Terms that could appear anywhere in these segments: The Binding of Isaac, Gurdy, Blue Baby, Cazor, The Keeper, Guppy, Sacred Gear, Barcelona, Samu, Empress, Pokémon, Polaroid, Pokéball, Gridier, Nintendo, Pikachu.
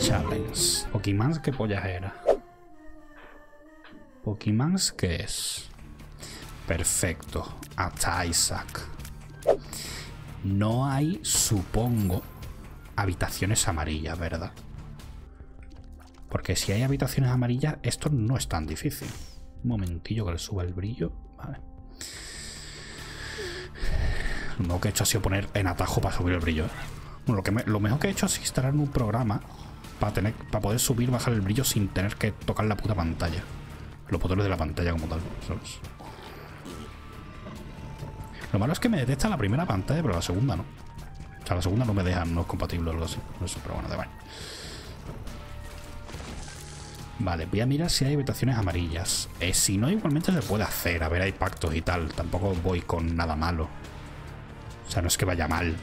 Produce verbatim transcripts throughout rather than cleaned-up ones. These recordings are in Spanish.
Challenge. Pokémon, ¿qué pollas era? Pokémon, ¿qué es? Perfecto. Hasta Isaac. No hay, supongo, habitaciones amarillas, ¿verdad? Porque si hay habitaciones amarillas, esto no es tan difícil. Un momentillo que le suba el brillo. Vale. Lo mejor que he hecho ha sido poner en atajo para subir el brillo. Bueno, lo, que me, lo mejor que he hecho es instalar un programa para, tener, para poder subir y bajar el brillo sin tener que tocar la puta pantalla. Los botones de la pantalla como tal, ¿sabes? Lo malo es que me detecta la primera pantalla, pero la segunda no. O sea, la segunda no me deja, no es compatible o algo así. Eso, pero bueno, de baño. Vale, voy a mirar si hay habitaciones amarillas. Eh, si no, igualmente se puede hacer. A ver, hay pactos y tal. Tampoco voy con nada malo. O sea, no es que vaya mal.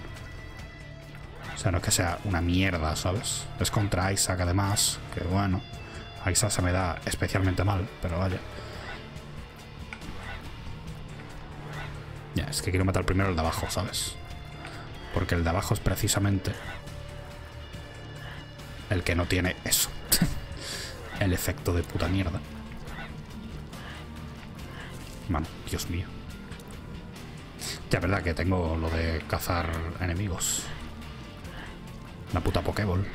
O sea, no es que sea una mierda, ¿sabes? Es contra Isaac, además. Que bueno. Isaac se me da especialmente mal, pero vaya. Ya, es que quiero matar primero al de abajo, ¿sabes? Porque el de abajo es precisamente el que no tiene eso. El efecto de puta mierda. Man, Dios mío. Ya es verdad que tengo lo de cazar enemigos. Una puta Pokéball.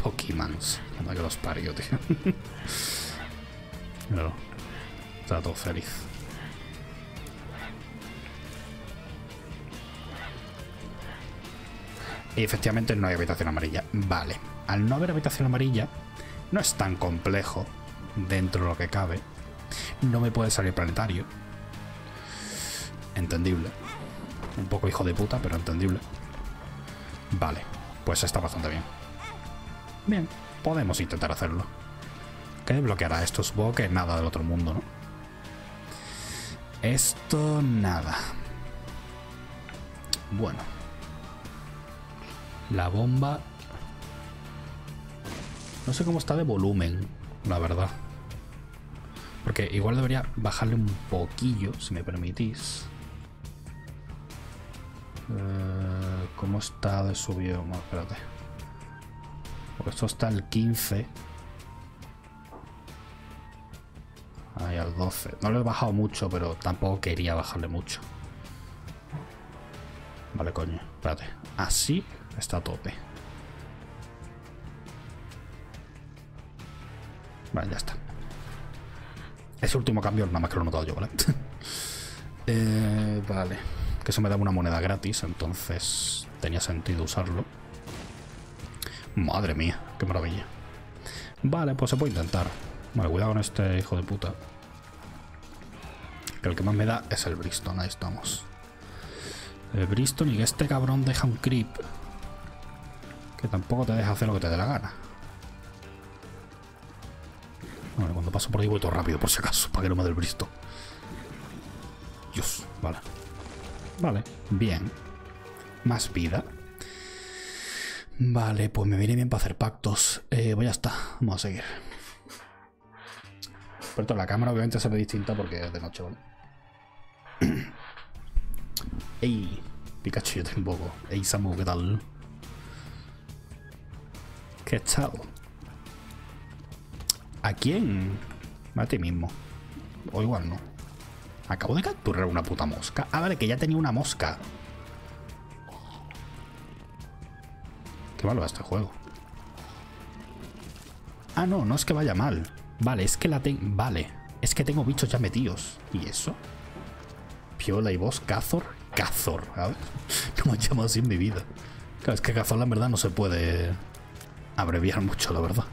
Pokémons. Anda que los parió, tío. Pero está todo feliz. Y efectivamente no hay habitación amarilla. Vale, al no haber habitación amarilla, no es tan complejo dentro de lo que cabe. No me puede salir planetario. Entendible. Un poco hijo de puta, pero entendible. Vale, pues está bastante bien. Bien, podemos intentar hacerlo. ¿Qué desbloqueará esto? Supongo que nada del otro mundo, ¿no? Esto nada. Bueno. La bomba... No sé cómo está de volumen, la verdad. Porque igual debería bajarle un poquillo, si me permitís. Eh, ¿Cómo está de subido? Bueno, espérate. Porque esto está al quince. Ahí al doce. No lo he bajado mucho, pero tampoco quería bajarle mucho. Vale, coño. Espérate. Así... Está a tope. Vale, ya está. Ese último cambio nada más que lo he notado yo, ¿vale? eh, vale. Que eso me daba una moneda gratis, entonces tenía sentido usarlo. Madre mía, qué maravilla. Vale, pues se puede intentar. Vale, cuidado con este hijo de puta. Que el que más me da es el Bristol, ahí estamos. El Bristol y que este cabrón deja un creep. Que tampoco te deja hacer lo que te dé la gana. Bueno, cuando paso por ahí voy todo rápido, por si acaso, para que no me dé el bristo. Dios, vale. Vale, bien. Más vida. Vale, pues me viene bien para hacer pactos. Eh, pues ya está, vamos a seguir. Por tanto, la cámara obviamente se ve distinta porque es de noche, ¿vale? Ey, Pikachu, yo tampoco. Ey, Samu, ¿qué tal? ¿Qué tal? ¿A quién? A ti mismo. O igual no. Acabo de capturar una puta mosca. Ah, vale, que ya tenía una mosca. Qué malo va este juego. Ah, no, no es que vaya mal. Vale, es que la tengo... Vale, es que tengo bichos ya metidos. ¿Y eso? Piola y vos, Cazor. Cazor, a ver. No me he llamado así en mi vida. Claro, es que Cazor en verdad no se puede... abreviar mucho, la verdad.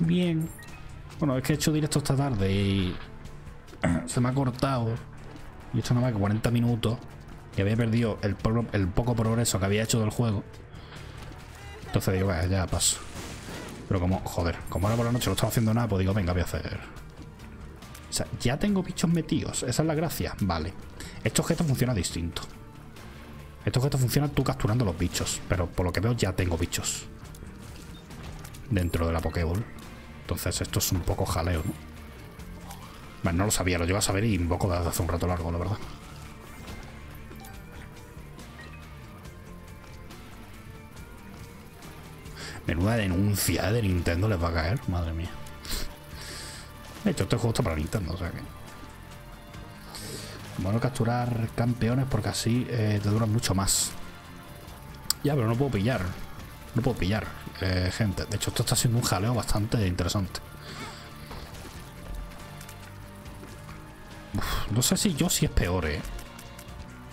Bien. Bueno, es que he hecho directo esta tarde y se me ha cortado. Y he hecho nada más que cuarenta minutos. Y había perdido el, pro el poco progreso que había hecho del juego. Entonces digo, vaya, ya paso. Pero como, joder, como ahora por la noche no estaba haciendo nada, pues digo, venga, voy a hacer. O sea, ya tengo bichos metidos. Esa es la gracia. Vale. Este objeto funciona distinto. Esto que esto funciona tú capturando los bichos. Pero por lo que veo ya tengo bichos dentro de la Pokéball. Entonces esto es un poco jaleo, ¿no? Bueno, no lo sabía. Lo llevo a saber y invoco desde hace un rato largo, la verdad. Menuda denuncia de Nintendo les va a caer, madre mía. De hecho, este juego está para Nintendo, o sea que... Bueno, capturar campeones porque así eh, te duran mucho más. Ya, pero no puedo pillar. No puedo pillar, eh, gente. De hecho, esto está siendo un jaleo bastante interesante. Uf, no sé si yo sí es peor, eh.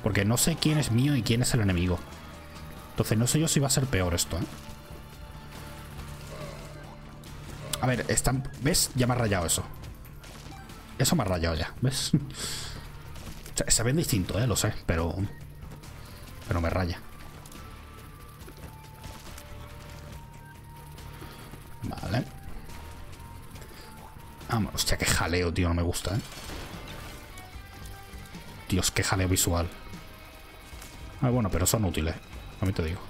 Porque no sé quién es mío y quién es el enemigo. Entonces no sé yo si va a ser peor esto, eh. A ver, están... ¿Ves? Ya me ha rayado eso. Eso me ha rayado ya, ¿ves? O sea, se ven distintos, eh, lo sé, pero... Pero me raya. Vale. Vamos, ah, hostia, qué jaleo, tío, no me gusta, eh. Dios, qué jaleo visual. Ah, bueno, pero son útiles, a mí te digo.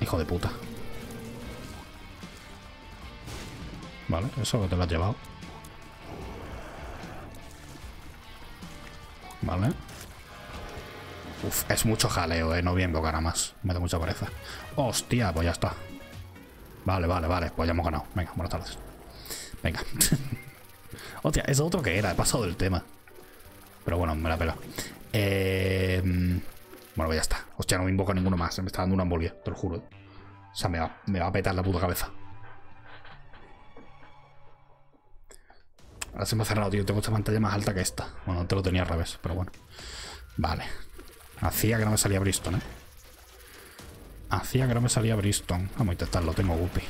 Hijo de puta. Vale, eso que te lo has llevado. Vale. Uf, es mucho jaleo, eh. No voy a invocar a más. Me da mucha pereza. Hostia, pues ya está. Vale, vale, vale. Pues ya hemos ganado. Venga, buenas tardes. Venga. Hostia, es otro que era. He pasado del tema. Pero bueno, me la pela. Eh... Bueno, pues ya está. Hostia, no me invoco a ninguno más. Me está dando una embolia, te lo juro. O sea, me va, me va a petar la puta cabeza. Ahora se me ha cerrado, tío. Tengo esta pantalla más alta que esta. Bueno, antes lo tenía al revés, pero bueno. Vale. Hacía que no me salía Bristol, ¿eh? Hacía que no me salía Bristol. Vamos a intentarlo. Tengo Guppy.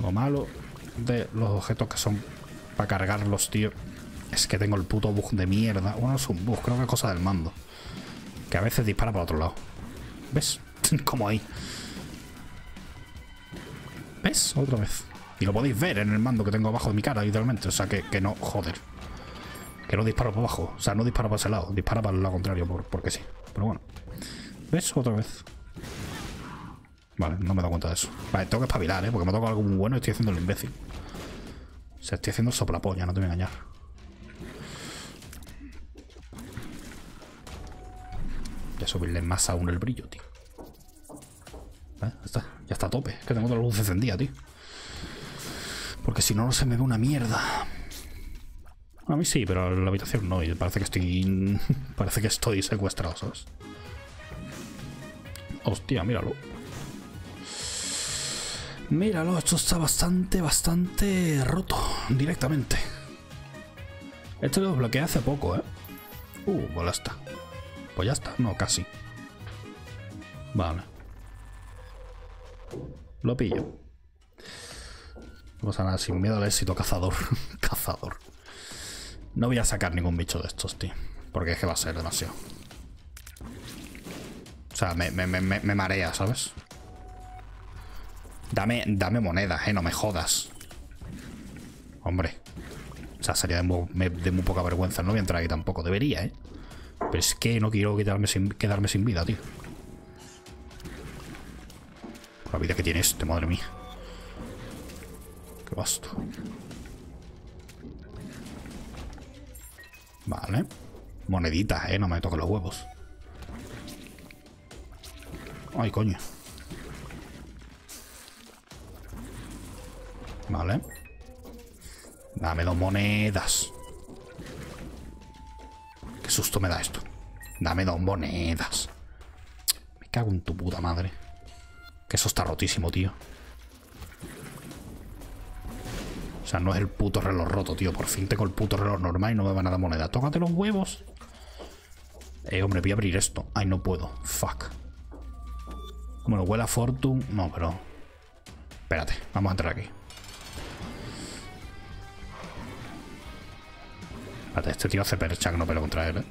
Lo malo de los objetos que son para cargarlos, tío, es que tengo el puto bug de mierda. Bueno, es un bug. Creo que es cosa del mando. Que a veces dispara para otro lado. ¿Ves? Como ahí. ¿Ves? Otra vez. Y lo podéis ver en el mando que tengo abajo de mi cara, literalmente. O sea, que, que no... Joder. Que no disparo para abajo. O sea, no disparo para ese lado. Dispara para el lado contrario, por, porque sí. Pero bueno. ¿Ves? Otra vez. Vale, no me he dado cuenta de eso. Vale, tengo que espabilar, ¿eh? Porque me ha tocado algo muy bueno y estoy haciendo el imbécil. O sea, estoy haciendo el soplapolla, no te voy a engañar. Voy a subirle más aún el brillo, tío. ¿Eh? Está, ya está a tope. Es que tengo toda la luz encendida, tío. Porque si no, no se me ve una mierda. Bueno, a mí sí, pero la habitación no. Y parece que estoy... Parece que estoy secuestrado, ¿sabes? Hostia, míralo. Míralo, esto está bastante, bastante roto. Directamente. Esto lo desbloqueé hace poco, ¿eh? Uh, pues ya está. Pues ya está. No, casi. Vale. Lo pillo. No pasa nada, sin miedo al éxito, cazador. Cazador. No voy a sacar ningún bicho de estos, tío. Porque es que va a ser demasiado. O sea, me, me, me, me marea, ¿sabes? Dame, dame monedas, eh, no me jodas. Hombre. O sea, sería de muy, de muy poca vergüenza. No voy a entrar ahí tampoco, debería, eh. Pero es que no quiero quedarme sin, quedarme sin vida, tío. La vida que tiene este, madre mía. Qué vasto. Vale. Moneditas, eh. No me toquen los huevos. Ay, coño. Vale. Dame dos monedas. Qué susto me da esto. Dame dos monedas. Me cago en tu puta madre. Que eso está rotísimo, tío. O sea, no es el puto reloj roto, tío. Por fin tengo el puto reloj normal y no me van a dar moneda. Tócate los huevos. Eh, hombre, voy a abrir esto. Ay, no puedo. Fuck. Bueno, huele a Fortune. No, pero... Espérate, vamos a entrar aquí. Espérate, este tío hace percha que no puedo contra él, ¿eh?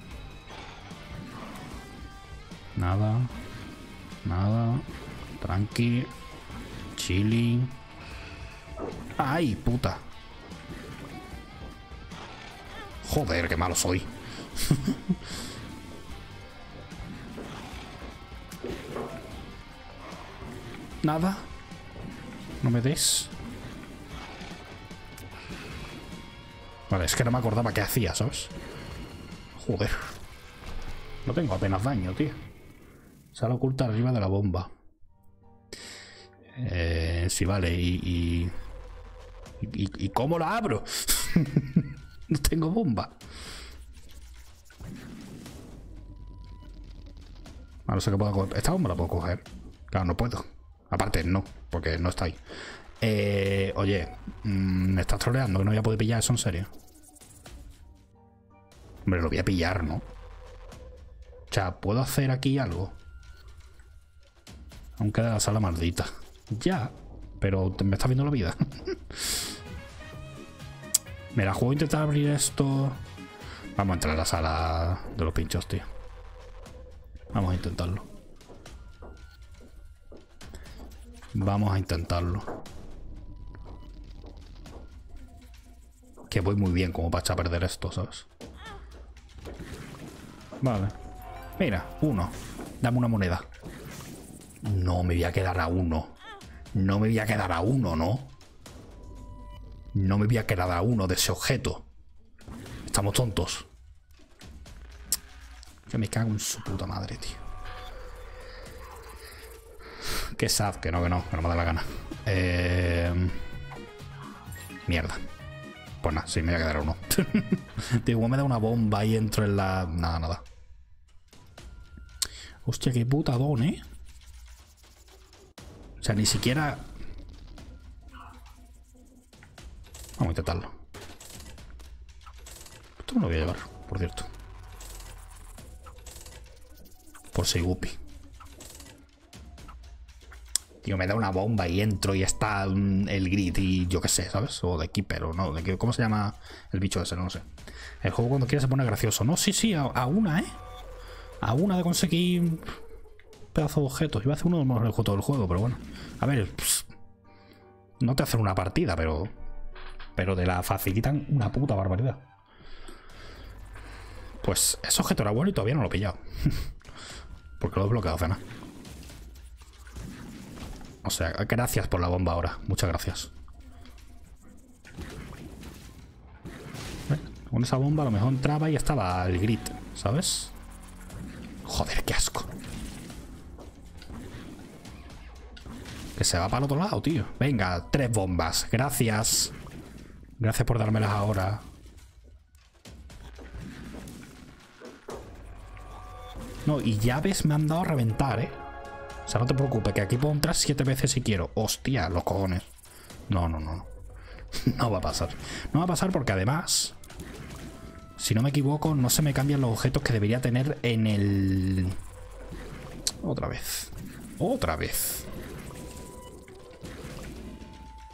Nada. Nada. Tranqui. Chilling. ¡Ay, puta! Joder, qué malo soy. Nada. No me des. Vale, es que no me acordaba qué hacía, ¿sabes? Joder. No tengo apenas daño, tío. Sala oculta arriba de la bomba. Eh, sí, vale. Y, y, y, ¿Y cómo la abro? No tengo bomba. A no ser que pueda coger. Esta bomba la puedo coger. Claro, no puedo. Aparte, no, porque no está ahí. Eh, oye, mmm, me estás troleando que no voy a poder pillar eso, en serio. Hombre, lo voy a pillar, ¿no? O sea, ¿puedo hacer aquí algo? Aún queda la sala maldita. Ya, pero me está viendo la vida. Me la juego a intentar abrir esto. Vamos a entrar a la sala de los pinchos, tío. Vamos a intentarlo. Vamos a intentarlo. Que voy muy bien como para echar a perder esto, ¿sabes? Vale. Mira, uno. Dame una moneda. No me voy a quedar a uno. No me voy a quedar a uno, ¿no? No me voy a quedar a uno de ese objeto. Estamos tontos. Que me cago en su puta madre, tío. Qué sad, que no, que no, que no me da la gana. Eh... Mierda. Pues nada, sí, me voy a quedar a uno. Digo, me da una bomba y entro en la... Nada, nada. Hostia, qué putadón, ¿eh? O sea, ni siquiera... Vamos a intentarlo. Esto me lo voy a llevar, por cierto. Por si Guppy. Tío, me da una bomba y entro y está el Grid y yo qué sé, ¿sabes? O The Keeper o no. De, ¿cómo se llama el bicho ese? No lo sé. El juego cuando quiere se pone gracioso. No, sí, sí, a, a una, ¿eh? A una de conseguir un pedazo de objetos. Iba a hacer uno de los mejores objetos del juego, pero bueno. A ver, pss, no te hacen una partida, pero... Pero te la facilitan una puta barbaridad. Pues ese objeto era bueno y todavía no lo he pillado. Porque lo he bloqueado, Fena. O sea, gracias por la bomba ahora. Muchas gracias. ¿Eh? Con esa bomba a lo mejor entraba y estaba el Grid, ¿sabes? Joder, qué asco. Que se va para el otro lado, tío. Venga, tres bombas. Gracias. Gracias por dármelas ahora. No, y llaves me han dado a reventar, ¿eh? O sea, no te preocupes, que aquí puedo entrar siete veces si quiero. Hostia, los cojones. No, no, no. No va a pasar. No va a pasar porque además... Si no me equivoco, no se me cambian los objetos que debería tener en el... Otra vez. Otra vez.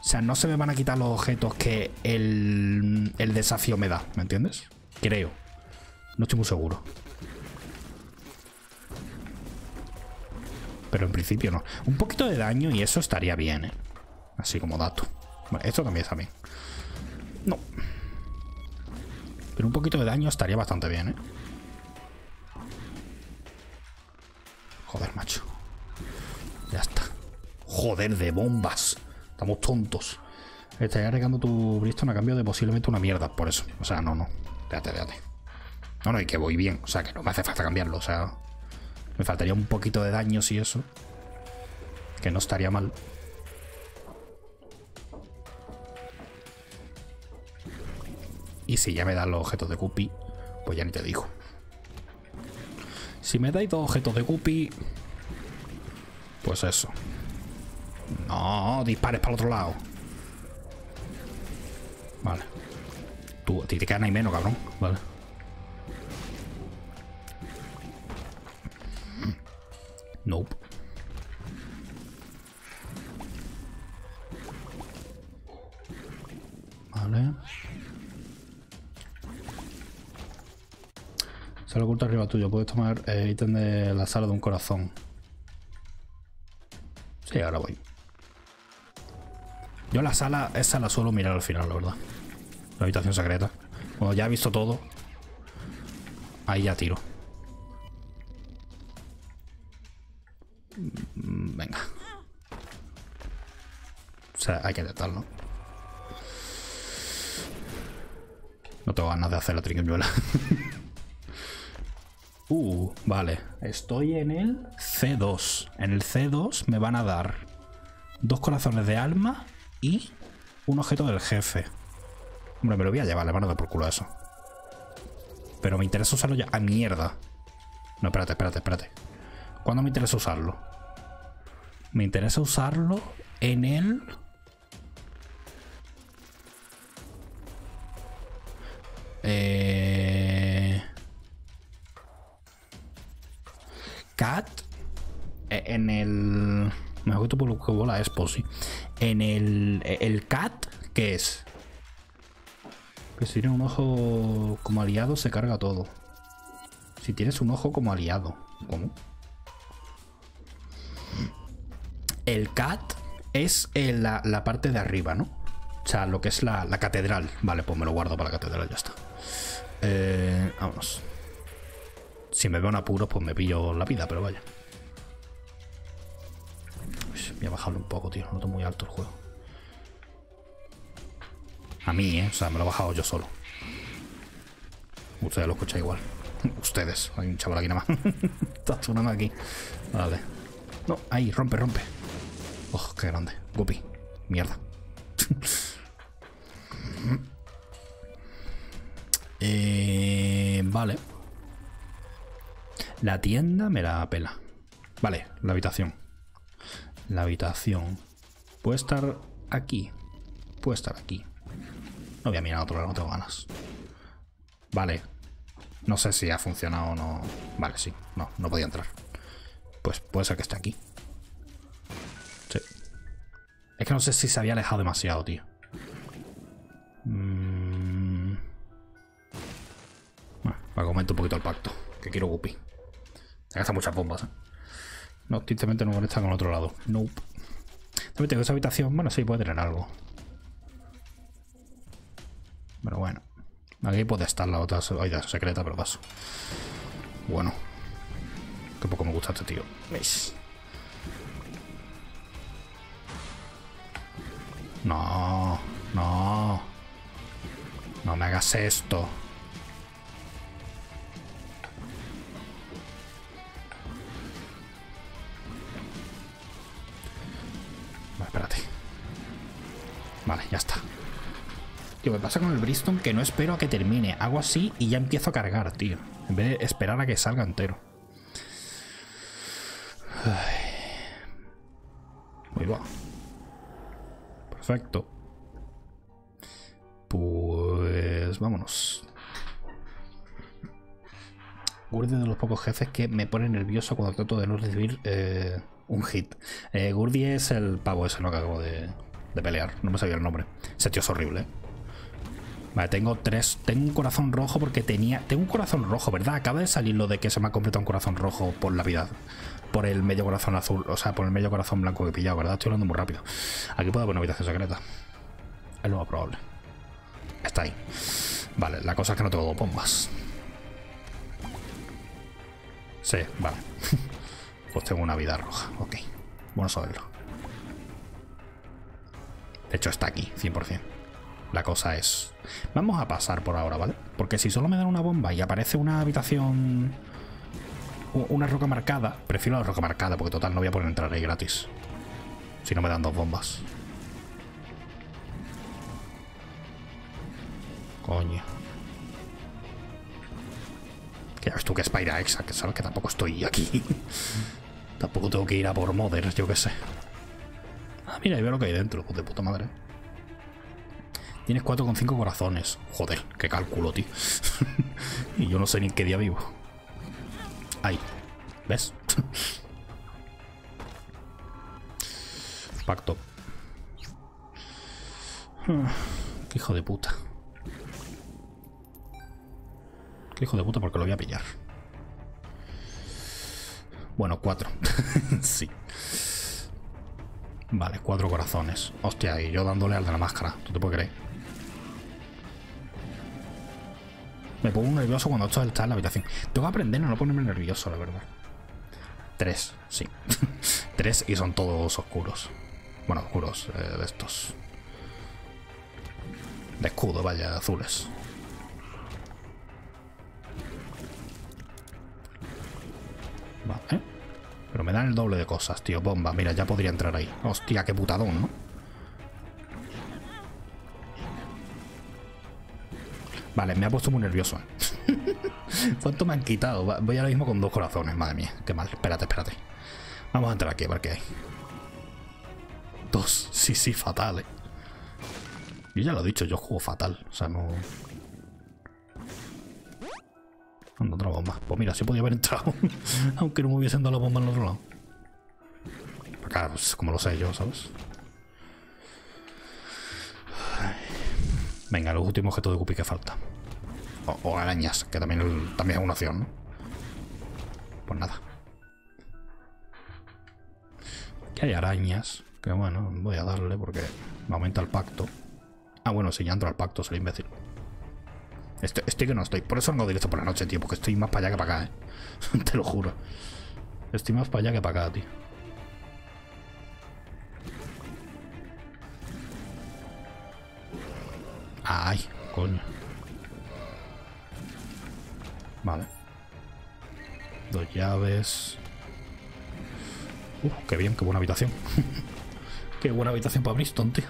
O sea, no se me van a quitar los objetos que el, el desafío me da, ¿me entiendes? Creo. No estoy muy seguro. Pero en principio no. Un poquito de daño y eso estaría bien, ¿eh? Así como dato. Bueno, esto también está bien. No. Pero un poquito de daño estaría bastante bien, ¿eh? Joder, macho. Ya está. Joder, de bombas. Estamos tontos. Estaría arriesgando tu Bristol a cambio de posiblemente una mierda. Por eso. O sea, no, no. Déjate, déjate. No, no, y que voy bien. O sea, que no me hace falta cambiarlo. O sea, me faltaría un poquito de daños y eso. Que no estaría mal. Y si ya me dan los objetos de Guppy, pues ya ni te digo. Si me dais dos objetos de Guppy, pues eso. No, dispares para el otro lado. Vale. Tú, te quedan ahí menos, cabrón. Vale. Nope. Vale. Sala oculta arriba tuyo. Puedes tomar eh, ítem de la sala de un corazón. Sí, ahora voy. Yo la sala, esa la suelo mirar al final, la verdad. La habitación secreta. Cuando ya he visto todo, ahí ya tiro. Venga. O sea, hay que intentarlo. No tengo ganas de hacer la triquiñuela. Uh, vale. Estoy en el C dos. En el C dos me van a dar dos corazones de alma y un objeto del jefe. Hombre, me lo voy a llevar, le van a dar por culo a eso. Pero me interesa usarlo ya. ¡Ah, mierda! No, espérate, espérate, espérate. ¿Cuándo me interesa usarlo? Me interesa usarlo en el... Eh... Cat. En el... Me acuerdo por lo que bola es Posy. En el... El Cat, ¿qué es? Que si tiene un ojo como aliado se carga todo. Si tienes un ojo como aliado. ¿Cómo? El Cat es en la, la parte de arriba, ¿no? O sea, lo que es la, la catedral. Vale, pues me lo guardo para la catedral, ya está. Eh, vámonos. Si me veo en apuros, pues me pillo la vida, pero vaya. Uy, voy a bajarlo un poco, tío. Noto muy alto el juego. A mí, ¿eh? O sea, me lo he bajado yo solo. Ustedes lo escuchan igual. Ustedes. Hay un chaval aquí nada más. Está sonando aquí. Vale. No, ahí, rompe, rompe. Oh, qué grande. Guppy. Mierda. eh, vale. La tienda me la pela. Vale, la habitación. La habitación. Puede estar aquí. Puede estar aquí. No voy a mirar a otro lado, no tengo ganas. Vale. No sé si ha funcionado o no. Vale, sí. No, no podía entrar. Pues puede ser que esté aquí. Sí. Es que no sé si se había alejado demasiado, tío. Mm... Bueno, para que aumente un poquito el pacto. Que quiero Guppy. Me gastan muchas bombas, ¿eh? No, tristemente no conecta con el otro lado. Nope. También tengo esa habitación. Bueno, sí, puede tener algo. Pero bueno, aquí puede estar la otra secreta, pero paso. Bueno, que poco me gusta este tío. ¿Veis? No, no, no me hagas esto. Vale, espérate. Vale, ya está. Tío, me pasa con el Bristol que no espero a que termine. Hago así y ya empiezo a cargar, tío. En vez de esperar a que salga entero. Muy bueno. Perfecto. Pues vámonos. Gurdy es de los pocos jefes que me pone nervioso cuando trato de no recibir eh, un hit. Eh, Gurdy es el pavo ese, ¿no? Que acabo de, de pelear. No me sabía el nombre. Ese tío es horrible, ¿eh? Vale, tengo tres. Tengo un corazón rojo porque tenía... Tengo un corazón rojo, ¿verdad? Acaba de salir lo de que se me ha completado un corazón rojo por la vida. Por el medio corazón azul. O sea, por el medio corazón blanco que he pillado, ¿verdad? Estoy hablando muy rápido. Aquí puedo haber una habitación secreta. Es lo más probable. Está ahí. Vale, la cosa es que no tengo bombas. Sí, vale. Pues tengo una vida roja. Ok. Bueno saberlo. De hecho está aquí, cien por cien. La cosa es... Vamos a pasar por ahora, ¿vale? Porque si solo me dan una bomba y aparece una habitación... Una roca marcada. Prefiero la roca marcada porque total no voy a poder entrar ahí gratis. Si no me dan dos bombas. Coño. Que ya ves tú que es para ir a Exa, que sabes que tampoco estoy aquí. Tampoco tengo que ir a por Modern, yo qué sé. Ah, mira, y veo lo que hay dentro, pues de puta madre. Tienes cuatro coma cinco corazones. Joder, qué cálculo, tío. Y yo no sé ni en qué día vivo. Ahí. ¿Ves? Pacto. Qué hijo de puta. Qué hijo de puta porque lo voy a pillar. Bueno, cuatro. Sí. Vale, cuatro corazones. Hostia, y yo dándole al de la máscara. ¿Tú te puedes creer? Me pongo nervioso cuando esto está en la habitación. Tengo que aprender a no ponerme nervioso, la verdad. Tres, sí. Tres y son todos oscuros. Bueno, oscuros eh, de estos. De escudo, vaya, azules. Vale. Pero me dan el doble de cosas, tío. Bomba. Mira, ya podría entrar ahí. Hostia, qué putadón, ¿no? Vale, me ha puesto muy nervioso. ¿Cuánto me han quitado? Voy ahora mismo con dos corazones, madre mía. Qué mal. Espérate, espérate. Vamos a entrar aquí a ver qué hay. Dos. Sí, sí, fatal, eh. Yo ya lo he dicho, yo juego fatal. O sea, no... Ando, otra bomba. Pues mira, sí podía haber entrado. Aunque no me hubiesen dado la bomba en el otro lado. Claro, pues, como lo sé yo, ¿sabes? Venga, los últimos objetos de Guppy que falta. O, o arañas, que también, también es una opción, ¿no? Pues nada. Aquí hay arañas. Que bueno, voy a darle porque me aumenta el pacto. Ah, bueno, si ya entro al pacto, soy imbécil. Estoy, estoy que no estoy. Por eso vengo directo por la noche, tío. Porque estoy más para allá que para acá, ¿eh? Te lo juro. Estoy más para allá que para acá, tío. Ay, coño. Vale. Dos llaves. Uf, qué bien, qué buena habitación. Qué buena habitación para Bristol, tío.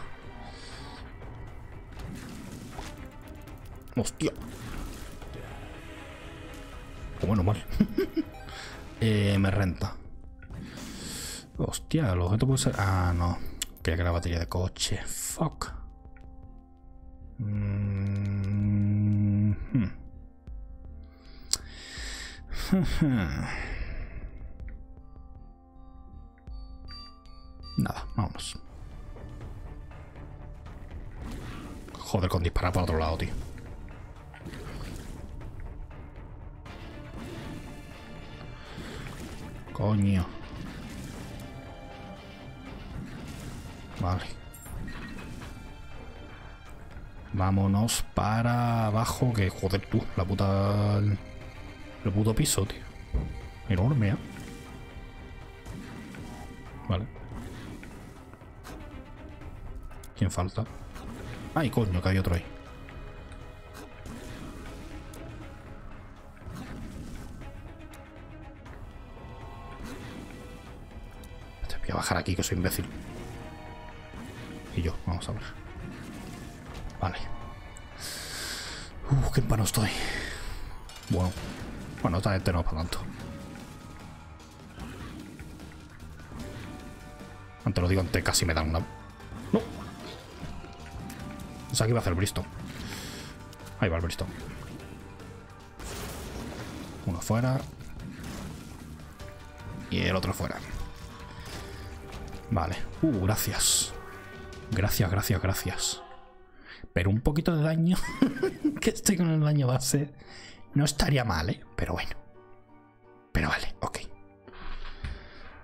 Hostia. Bueno, mal. eh, me renta. Hostia, el objeto puede ser... Ah, no. Quería que la batería de coche. Fuck. Mm-hmm. Nada, vámonos. Joder, con disparar para otro lado, tío. Coño. Vale. Vámonos para abajo, que joder tú, la puta... El, el puto piso, tío. Enorme, ¿eh? Vale. ¿Quién falta? Ay, coño, que hay otro ahí. Voy a bajar aquí, que soy imbécil. Y yo, vamos a ver. Vale. Uf, qué empano estoy. Bueno. Bueno, esta gente no es para tanto. Antes lo digo, antes casi me dan una... No. O sea, aquí va a hacer el Bristol. Ahí va el Bristol. Uno fuera. Y el otro fuera. Vale. Uh, gracias. Gracias, gracias, gracias. Pero un poquito de daño. Que estoy con el daño base. No estaría mal, ¿eh? Pero bueno. Pero vale, ok.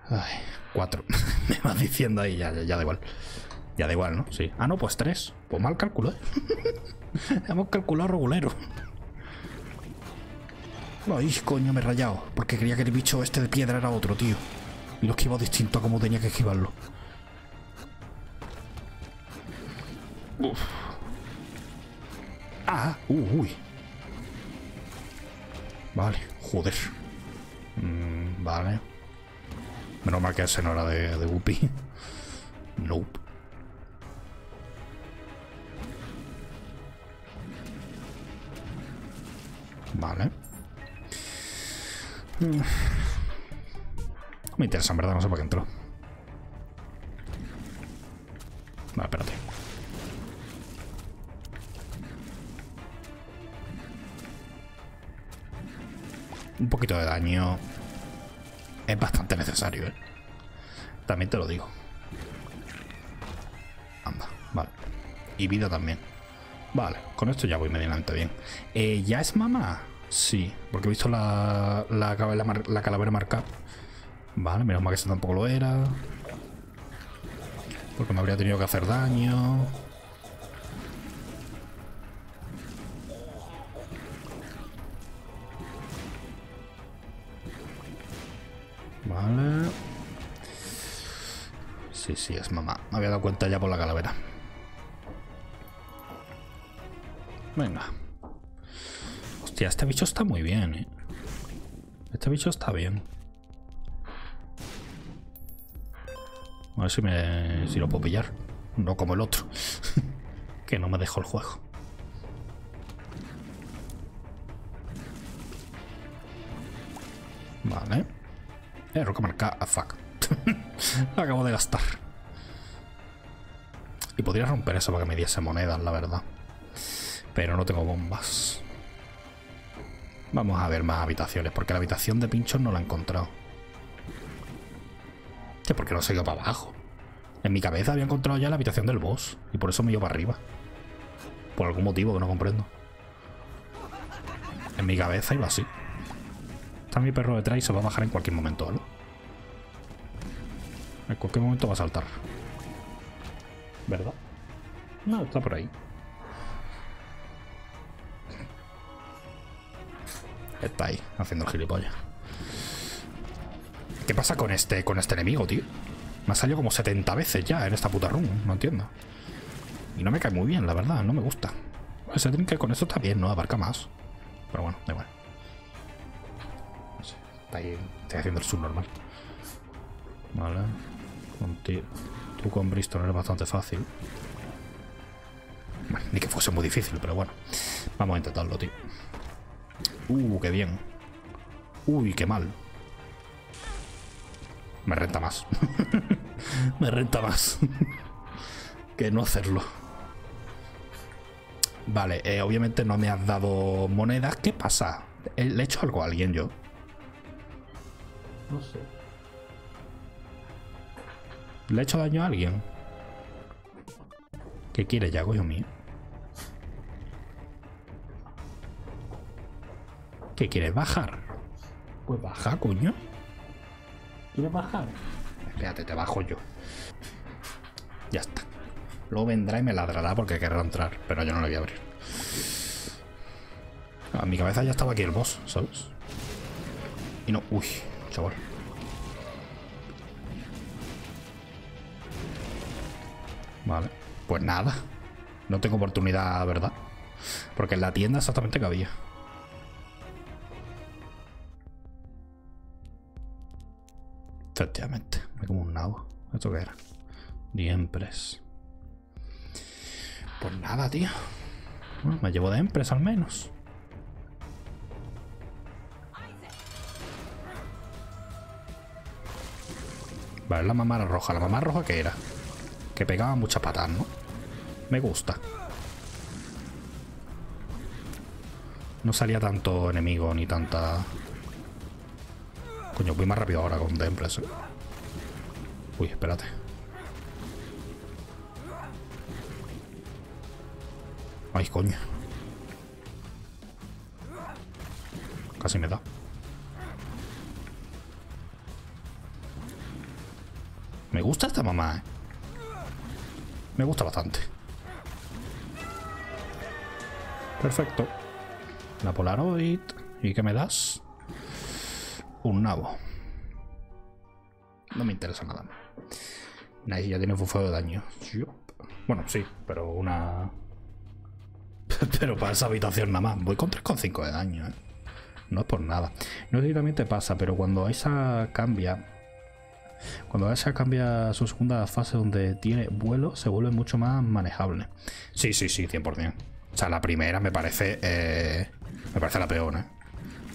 Ay, cuatro. Me vas diciendo ahí, ya, ya, ya da igual. Ya da igual, ¿no? Sí. Ah, no, pues tres. Pues mal cálculo, ¿eh? Hemos calculado regulero. Ay, coño, me he rayado. Porque creía que el bicho este de piedra era otro, tío. Y lo esquivo distinto a como tenía que esquivarlo. Uf. Ah, uh, uy. Vale, joder. Mm, vale. Menos mal que ese no era de, de Guppy. Nope. Vale. Mm. Me interesa, en verdad, no sé por qué entró. Vale, espérate. Un poquito de daño es bastante necesario, ¿eh? También te lo digo. Anda, vale. Y vida también. Vale, con esto ya voy medianamente bien. Eh, ¿Ya es mamá? Sí, porque he visto la, la, la, la calavera marcada. Vale, menos mal que eso tampoco lo era. Porque me habría tenido que hacer daño. Vale. Sí, sí, es mamá. Me había dado cuenta ya por la calavera. Venga. Hostia, este bicho está muy bien, ¿eh? Este bicho está bien. A ver si, me, si lo puedo pillar. No como el otro. Que no me dejó el juego. Vale. Eh, roca marcada. Ah, fuck. La acabo de gastar. Y podría romper eso para que me diese monedas, la verdad. Pero no tengo bombas. Vamos a ver más habitaciones, porque la habitación de pinchos no la he encontrado. Che, ¿por qué no se iba para abajo? En mi cabeza había encontrado ya la habitación del boss, y por eso me iba para arriba. Por algún motivo que no comprendo. En mi cabeza iba así. Está mi perro detrás y se va a bajar en cualquier momento, ¿no? En cualquier momento va a saltar. ¿Verdad? No, está por ahí. Está ahí, haciendo el gilipollas. ¿Qué pasa con este, con este enemigo, tío? Me ha salido como setenta veces ya en esta puta run. No entiendo. Y no me cae muy bien, la verdad. No me gusta. Ese trinque con esto está bien, no abarca más. Pero bueno, da igual. No sé, está ahí. Estoy haciendo el subnormal. Vale. Contigo. Tú con Bristol eres bastante fácil. Bueno, ni que fuese muy difícil, pero bueno. Vamos a intentarlo, tío. Uh, qué bien. Uy, qué mal. Me renta más. Me renta más que no hacerlo. Vale, eh, obviamente no me has dado monedas. ¿Qué pasa? ¿Le he hecho algo a alguien yo? No sé. ¿Le he hecho daño a alguien? ¿Qué quieres ya, coño mío? ¿Qué quieres? ¿Bajar? Pues baja, coño. ¿Quieres bajar? Espérate, te bajo yo. Ya está. Luego vendrá y me ladrará porque querrá entrar, pero yo no le voy a abrir. A mi cabeza ya estaba aquí el boss, ¿sabes? Y no... Uy, chaval. Vale. Pues nada. No tengo oportunidad, ¿verdad? Porque en la tienda exactamente cabía. Efectivamente, me como un nabo. ¿Esto qué era? The Empress. Pues nada, tío. Bueno, me llevo de Empress al menos. Vale, la mamara roja. ¿La mamara roja qué era? Que pegaba muchas patas, ¿no? Me gusta. No salía tanto enemigo ni tanta... Coño, voy más rápido ahora con The Empress. Uy, espérate. Ay, coño. Casi me da. Me gusta esta mamá, eh. Me gusta bastante. Perfecto. La Polaroid. ¿Y qué me das? Un nabo. No me interesa nada. Nadie ya tiene bufado de daño. Bueno, sí, pero una... Pero para esa habitación nada más. Voy con tres coma cinco de daño, ¿eh? No es por nada. No directamente pasa, pero cuando esa cambia... Cuando esa cambia su segunda fase donde tiene vuelo, se vuelve mucho más manejable. Sí, sí, sí, cien por cien. O sea, la primera me parece... Eh... Me parece la peor, ¿eh?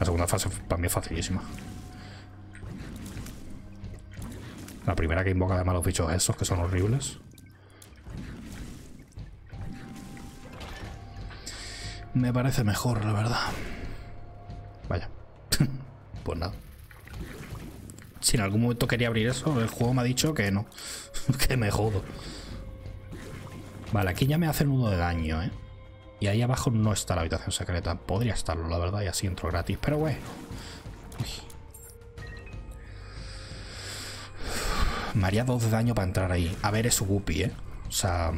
La segunda fase para mí es facilísima. La primera que invoca además los bichos esos, que son horribles. Me parece mejor, la verdad. Vaya. Pues nada. Si en algún momento quería abrir eso, el juego me ha dicho que no. Que me jodo. Vale, aquí ya me hace nudo de daño, ¿eh? Y ahí abajo no está la habitación secreta. Podría estarlo, la verdad, y así entro gratis. Pero bueno. Uy. Me haría dos de daño para entrar ahí. A ver, es Guppy, ¿eh? O sea,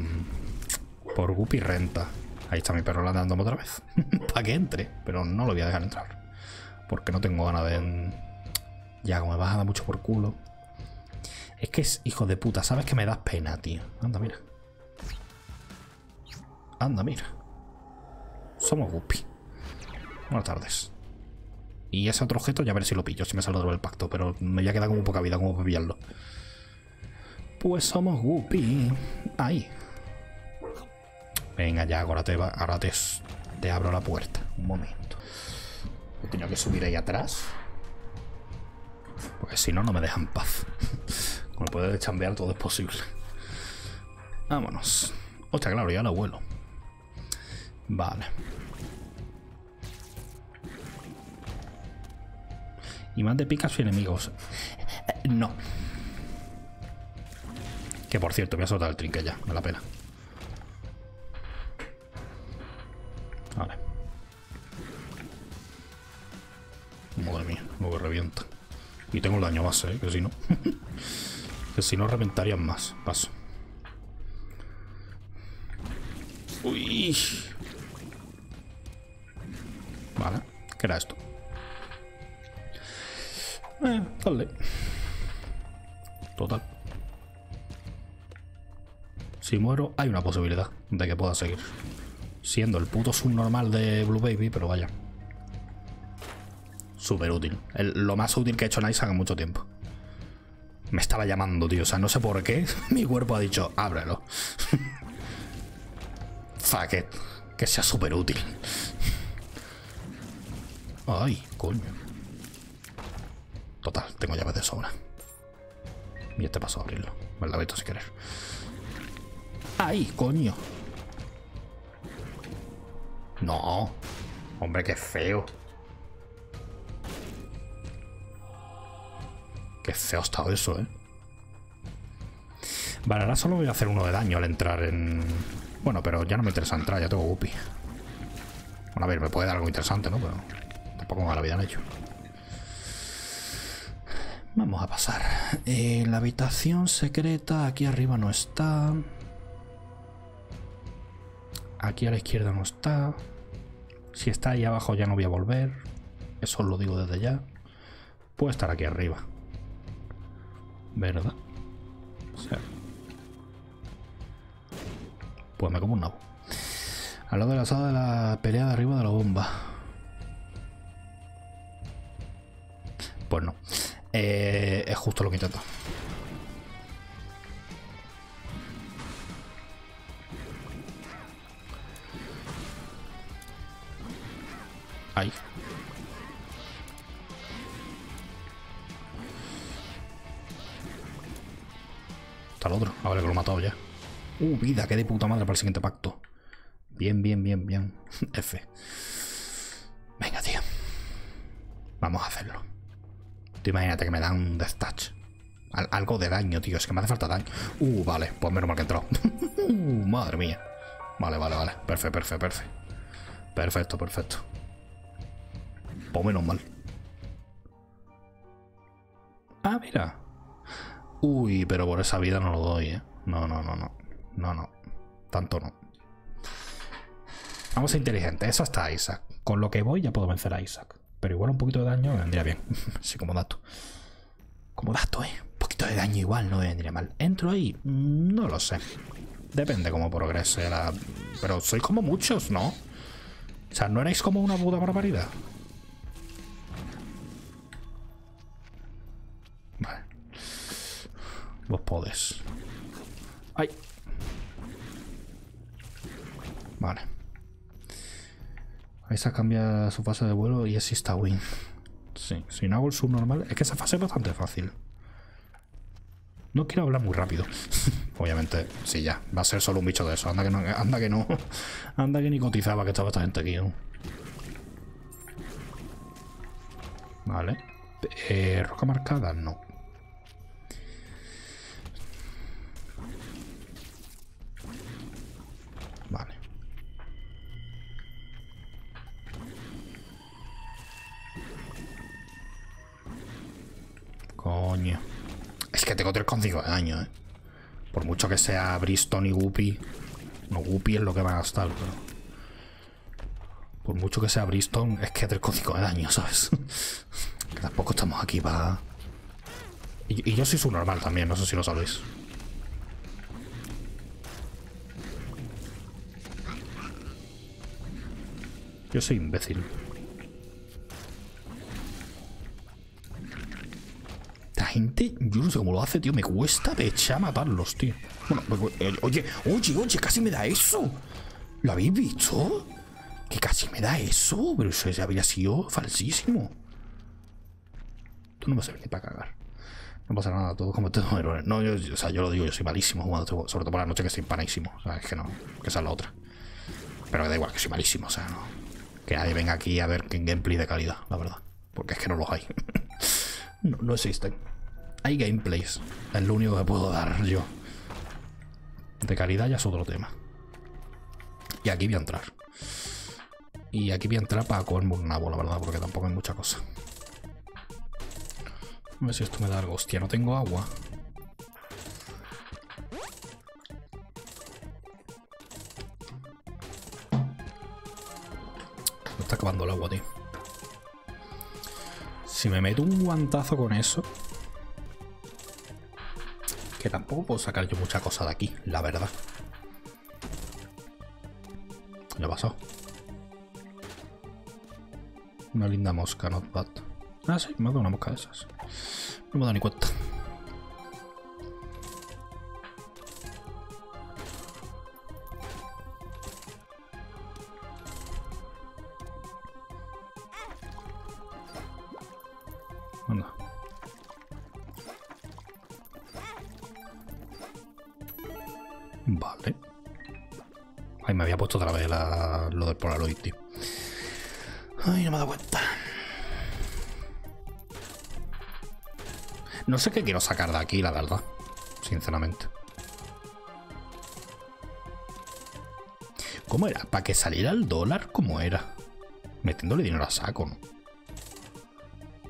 por Guppy renta. Ahí está mi perro ladrandome otra vez. Para que entre, pero no lo voy a dejar entrar. Porque no tengo ganas de... Ya, como me vas a dar mucho por culo. Es que es hijo de puta. Sabes que me das pena, tío. Anda, mira. Anda, mira. Somos Guppy. Buenas tardes. Y ese otro objeto ya veré si lo pillo, si me sale del pacto, pero me voy a quedar como poca vida como para pillarlo. Pues somos Guppy. Ahí. Venga ya, ahora te va, ahora te, te abro la puerta. Un momento. He tenido que subir ahí atrás. Porque si no, no me dejan paz. Como puedes chambear, todo es posible. Vámonos. Hostia, claro, ya lo vuelo. Vale. Y más de Pikachu y enemigos. No. Que por cierto, voy a soltar el trinque ya, me la pena. Vale. Madre mía, lo que revienta. Y tengo el daño base, ¿eh? Que si no. Que si no reventarían más. Paso. Uy. Vale. ¿Qué era esto? Eh, dale. Total. Si muero, hay una posibilidad de que pueda seguir. Siendo el puto subnormal de Blue Baby, pero vaya. Súper útil. El, lo más útil que he hecho en Isaac en mucho tiempo. Me estaba llamando, tío. O sea, no sé por qué. Mi cuerpo ha dicho, ábrelo. Fuck it. Que sea súper útil. Ay, coño. Total, tengo llaves de sobra. Y este paso a abrirlo. Me la meto sin querer. ¡Ay, coño! No. Hombre, qué feo. Qué feo ha estado eso, ¿eh? Vale, ahora solo voy a hacer uno de daño al entrar en... Bueno, pero ya no me interesa entrar, ya tengo Guppy. Bueno, a ver, me puede dar algo interesante, ¿no? Pero tampoco me da la vida en ello. Vamos a pasar. Eh, la habitación secreta aquí arriba no está... Aquí a la izquierda no está. Si está ahí abajo ya no voy a volver. Eso os lo digo desde ya. Puede estar aquí arriba. ¿Verdad? O sea. Pues me como un nabo. Al lado de la sala de la pelea de arriba de la bomba. Pues no. Eh, es justo lo que intento. Ahí. Está el otro. Ah, vale, que lo he matado ya. Uh, vida, que de puta madre para el siguiente pacto. Bien, bien, bien, bien. F. Venga, tío. Vamos a hacerlo. Tú imagínate que me dan un destache. Al algo de daño, tío. Es que me hace falta daño. Uh, vale. Pues menos mal que he entrado. uh, madre mía. Vale, vale, vale. Perfecto, perfecto, perfecto. Perfecto, perfecto. O menos mal. Ah, mira. Uy, pero por esa vida no lo doy, ¿eh? No, no, no, no. No, no. Tanto no. Vamos a ser inteligentes. Eso está Isaac. Con lo que voy ya puedo vencer a Isaac. Pero igual un poquito de daño me vendría bien. Sí, como dato. Como dato, ¿eh? Un poquito de daño igual no me vendría mal. ¿Entro ahí? No lo sé. Depende cómo progrese la... Pero sois como muchos, ¿no? O sea, ¿no erais como una puta barbaridad? Vale. Vos podés. ¡Ay! Vale. Esa cambia su fase de vuelo y es insta-win. Sí, si no hago el subnormal... Es que esa fase es bastante fácil. No quiero hablar muy rápido. Obviamente, sí, ya. Va a ser solo un bicho de eso. Anda que no... Anda que, no, anda que ni cotizaba que estaba esta gente aquí, ¿no? Vale. Eh, roca marcada, no. Vale. Coño. Es que tengo tres coma cinco de daño, eh. Por mucho que sea Bristol y Guppy. No, Guppy es lo que va a gastar, pero... Por mucho que sea Bristol, es que tres coma cinco de daño, ¿sabes? Que tampoco estamos aquí para... Y, y yo soy subnormal también, no sé si lo sabéis. Yo soy imbécil. Estás gente, yo no sé cómo lo hace, tío. Me cuesta pechar matarlos, tío. Bueno, oye, oye, oye, casi me da eso. ¿Lo habéis visto? Que casi me da eso. Pero eso ya habría sido falsísimo. Tú no vas a venir para cagar. No pasa nada, todos cometemos errores. No, yo, yo, o sea, yo lo digo, yo soy malísimo jugando, sobre todo por la noche que estoy panísimo. O sea, es que no, que esa es la otra. Pero da igual, que soy malísimo, o sea, no. Que nadie venga aquí a ver que en gameplay de calidad, la verdad. Porque es que no los hay. no, no existen. Hay gameplays. Es lo único que puedo dar yo. De calidad ya es otro tema. Y aquí voy a entrar. Y aquí voy a entrar para comerme un nabo, la verdad, porque tampoco hay mucha cosa. A ver si esto me da algo. Hostia, no tengo agua. Me está acabando el agua, tío. Si me meto un guantazo con eso... Que tampoco puedo sacar yo mucha cosa de aquí, la verdad. ¿Qué ha pasado? Una linda mosca, not bad. Ah, sí, me ha dado una mosca de esas. No me he dado ni cuenta. Anda. Vale. Ay, me había puesto otra vez la, lo del Polaroid, tío. Ay, no me he dado cuenta. No sé qué quiero sacar de aquí, la verdad. Sinceramente. ¿Cómo era? ¿Para que saliera el dólar? ¿Cómo era? Metiéndole dinero a saco, ¿no?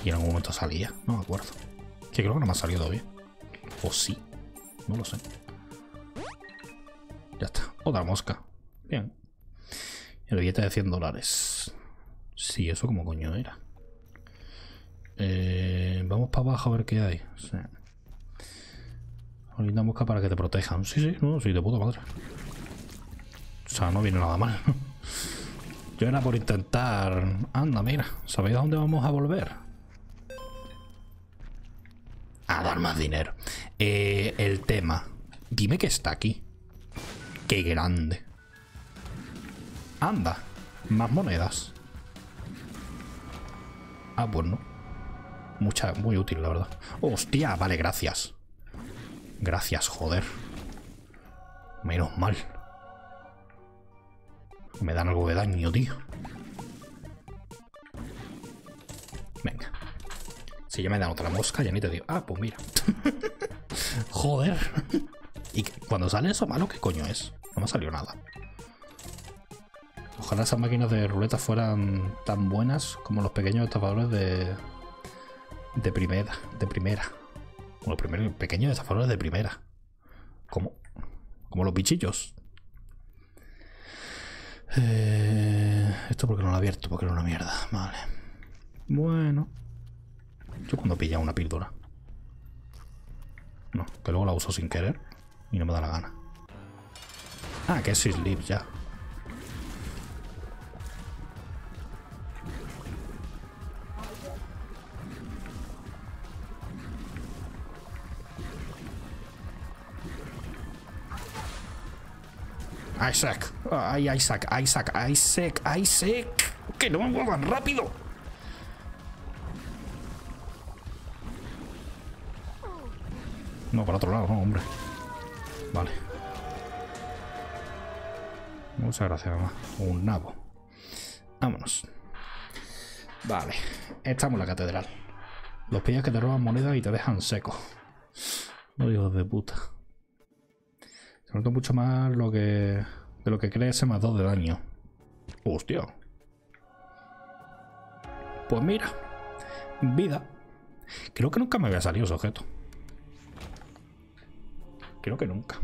Y en algún momento salía. No me acuerdo. Que creo que no me ha salido todavía. O sí. No lo sé. Ya está. Otra mosca. Bien. El billete de cien dólares. Sí, eso como coño era. Eh, vamos para abajo a ver qué hay. Sí. Ahorita busca para que te protejan. Sí, sí, no, sí, de puta madre. O sea, no viene nada mal. Yo era por intentar. Anda, mira, ¿sabéis a dónde vamos a volver? A dar más dinero. Eh, el tema. Dime que está aquí. Qué grande. Anda, más monedas. Ah, pues no. Mucha, muy útil, la verdad. ¡Hostia! Vale, gracias. Gracias, joder. Menos mal. Me dan algo de daño, tío. Venga. Si ya me dan otra mosca, ya ni te digo. Ah, pues mira. Joder. Y cuando sale eso malo, ¿qué coño es? No me ha salido nada. Ojalá esas máquinas de ruleta fueran tan buenas como los pequeños estafadores de... De primera, de primera. Bueno, primero, pequeños desafadores de primera. Como, como los bichillos. Eh, esto porque no lo he abierto, porque era una mierda. Vale. Bueno. Yo cuando pilla una píldora. No, que luego la uso sin querer y no me da la gana. Ah, que es sleep ya. Isaac, ay, Isaac, Isaac, Isaac, Isaac, que no me muevan rápido. No, para otro lado, no, hombre. Vale. Muchas gracias, mamá. Un nabo. Vámonos. Vale, estamos en la catedral. Los pillas que te roban monedas y te dejan seco. No, hijos de puta. Se nota mucho más lo que de lo que cree ese más dos de daño. Hostia. Pues mira. Vida. Creo que nunca me había salido ese objeto. Creo que nunca.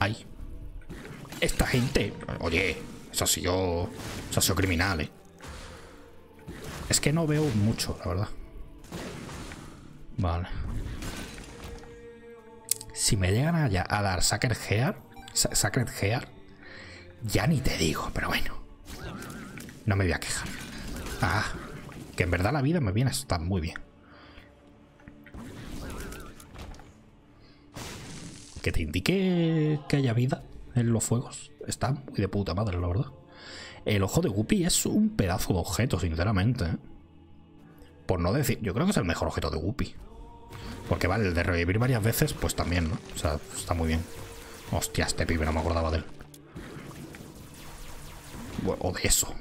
Ay. Esta gente. Oye, eso ha sido. Eso ha sido criminal, eh. Es que no veo mucho, la verdad. Vale. Si me llegan allá a dar Sacred Gear, Sacred Gear, ya ni te digo, pero bueno. No me voy a quejar. Ah, Que en verdad la vida me viene a estar muy bien. Que te indique que haya vida en los fuegos está muy de puta madre, la verdad. El ojo de Guppy es un pedazo de objeto, sinceramente, ¿eh? Por no decir, yo creo que es el mejor objeto de Guppy. Porque vale, el de revivir varias veces, pues también, ¿no? O sea, está muy bien. Hostia, este pibe no me acordaba de él. Bueno, o de eso.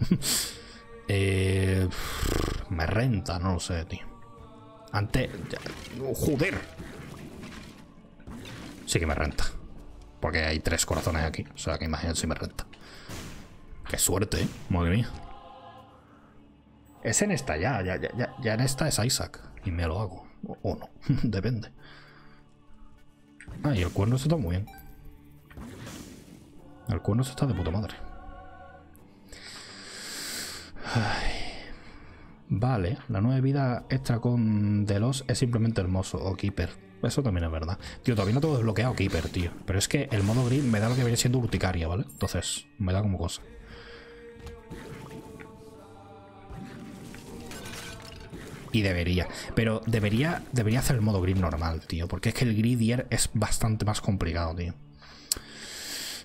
eh, me renta, no lo sé, tío. Antes... Ya, oh, ¡joder! Sí que me renta. Porque hay tres corazones aquí. O sea, que imagínate si me renta. ¡Qué suerte, eh! Madre mía. Es en esta ya. Ya, ya, ya, ya en esta es Isaac. Y me lo hago. O, o no. Depende. Ah, y el cuerno está muy bien. El cuerno está de puta madre. Ay. Vale, la nueva vida extra con Delos es simplemente hermoso. O Keeper, eso también es verdad. Tío, todavía no tengo desbloqueado Keeper, tío. Pero es que el modo grid me da lo que viene siendo urticaria, ¿vale? Entonces, me da como cosa. Y debería, pero debería debería hacer el modo grid normal, tío. Porque es que el Gridier es bastante más complicado, tío.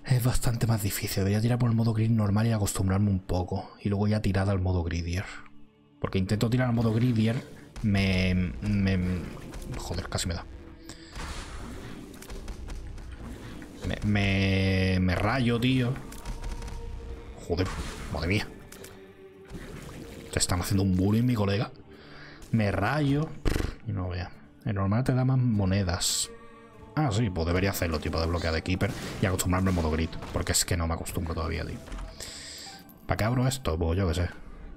Es bastante más difícil. Debería tirar por el modo grid normal y acostumbrarme un poco. Y luego ya tirar al modo Gridier. Porque intento tirar al modo Gridier. Me, me... Joder, casi me da. Me, me... Me rayo, tío. Joder, madre mía. Te están haciendo un bullying, mi colega. Me rayo. Y no vea. El normal te da más monedas. Ah, sí, pues debería hacerlo, tipo de bloquear de Keeper y acostumbrarme al modo grid, porque es que no me acostumbro todavía, tío. ¿Para qué abro esto? Pues yo qué sé.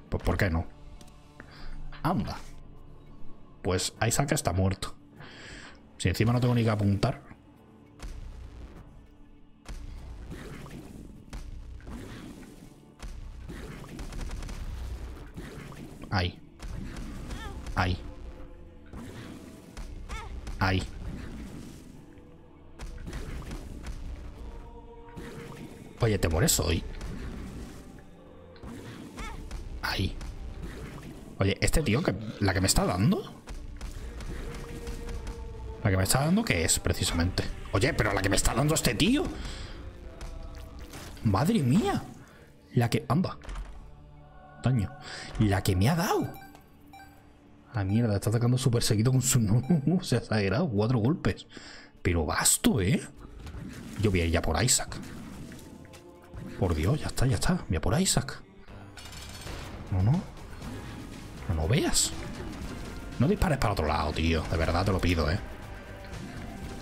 Pues ¿por qué no? Anda. Pues Isaac está muerto. Si encima no tengo ni que apuntar. Ahí. Ahí. Ahí. Oye, te mueres hoy. Ahí. Oye, este tío, que, la que me está dando. La que me está dando, ¿qué es precisamente? Oye, pero la que me está dando este tío. Madre mía. La que... Anda. Daño. La que me ha dado. La mierda, está atacando súper seguido con su... No, se ha exagerado. Cuatro golpes. Pero basto, ¿eh? Yo voy a ir ya por Isaac. Por Dios, ya está, ya está. Mira por Isaac. No, no. No lo veas. No dispares para otro lado, tío. De verdad te lo pido, eh.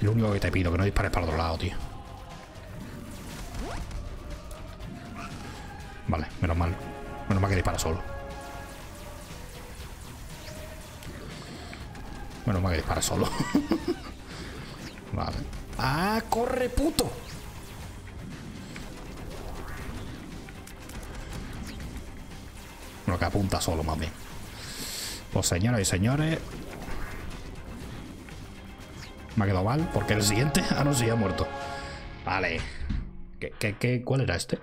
Lo único que te pido, que no dispares para otro lado, tío. Vale, menos mal. Menos mal que dispara solo. Menos mal que dispara solo. Vale. ¡Ah, corre, puto! Que apunta solo, más bien. Pues señoras y señores, me ha quedado mal porque el siguiente, ah no, sí, ya ha muerto. Vale. ¿Qué, qué, qué, ¿cuál era este?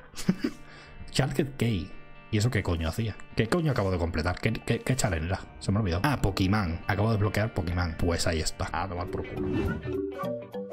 Charged Gay. ¿Y eso qué coño hacía? ¿Qué coño acabo de completar? ¿Qué, qué, qué challenge era? Se me ha olvidado. Ah, Pokémon. Acabo de desbloquear Pokémon. Pues ahí está. A tomar por culo.